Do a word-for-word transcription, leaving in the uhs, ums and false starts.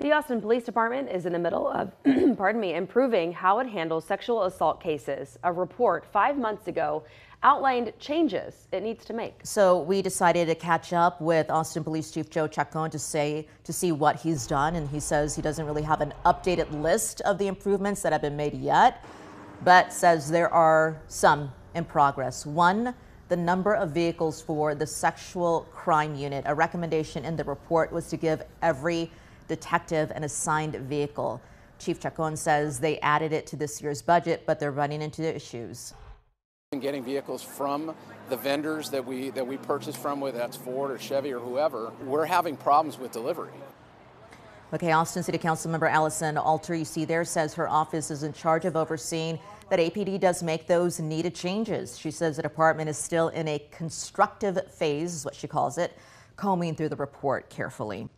The Austin Police Department is in the middle of, pardon me, improving how it handles sexual assault cases. A report five months ago outlined changes it needs to make. So we decided to catch up with Austin Police Chief Joe Chacon to say to see what he's done, and he says he doesn't really have an updated list of the improvements that have been made yet, but says there are some in progress. One, the number of vehicles for the sexual crime unit. A recommendation in the report was to give every detective an assigned vehicle. Chief Chacon says they added it to this year's budget, but they're running into issues. Getting vehicles from the vendors that we that we purchase from, whether that's Ford or Chevy or whoever, we're having problems with delivery. Okay, Austin City Council member Allison Alter, you see there, says her office is in charge of overseeing that A P D does make those needed changes. She says the department is still in a constructive phase, is what she calls it, combing through the report carefully.